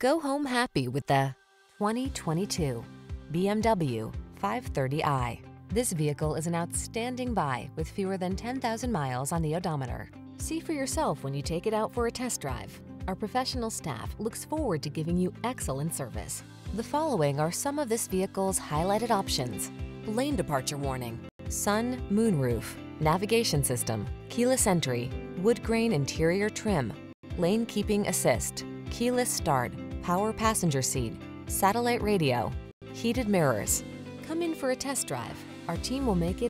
Go home happy with the 2022 BMW 530i. This vehicle is an outstanding buy with fewer than 10,000 miles on the odometer. See for yourself when you take it out for a test drive. Our professional staff looks forward to giving you excellent service. The following are some of this vehicle's highlighted options: lane departure warning, sun moonroof, navigation system, keyless entry, wood grain interior trim, lane keeping assist, keyless start, power passenger seat, satellite radio, heated mirrors. Come in for a test drive. Our team will make it